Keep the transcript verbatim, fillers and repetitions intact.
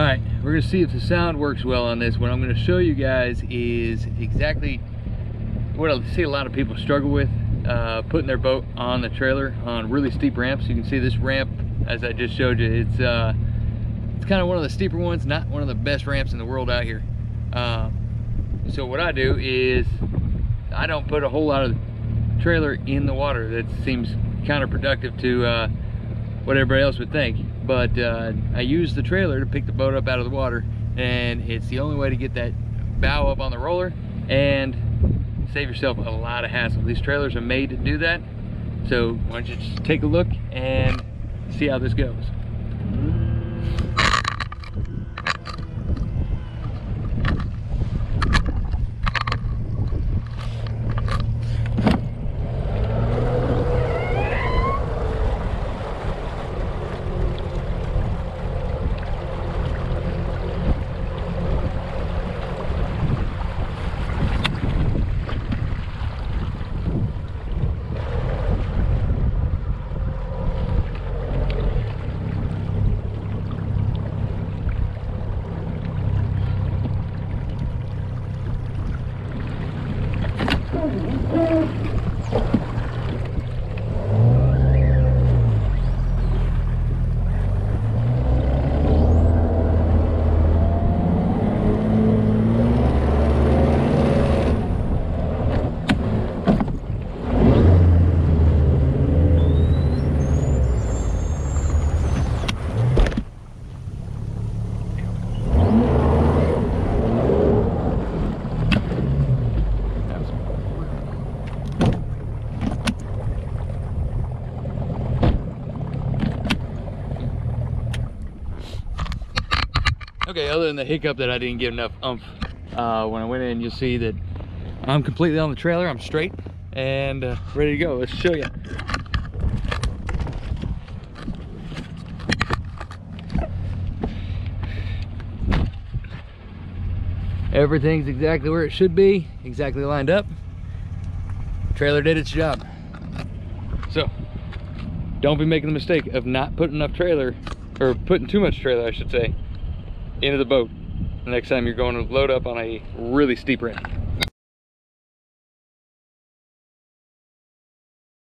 All right, we're gonna see if the sound works well on this. What I'm gonna show you guys is exactly what I see a lot of people struggle with, uh, putting their boat on the trailer on really steep ramps. You can see this ramp, as I just showed you, it's uh, it's kind of one of the steeper ones, not one of the best ramps in the world out here. Uh, so what I do is I don't put a whole lot of trailer in the water. That seems counterproductive to uh, what everybody else would think. But uh, I use the trailer to pick the boat up out of the water, and it's the only way to get that bow up on the roller and save yourself a lot of hassle. These trailers are made to do that, so why don't you just take a look and see how this goes. Okay, other than the hiccup that I didn't get enough oomph uh, when I went in, you'll see that I'm completely on the trailer, I'm straight, and uh, ready to go. Let's show you. Everything's exactly where it should be, exactly lined up. Trailer did its job. So, don't be making the mistake of not putting enough trailer, or putting too much trailer, I should say, into the boat the next time you're going to load up on a really steep ramp.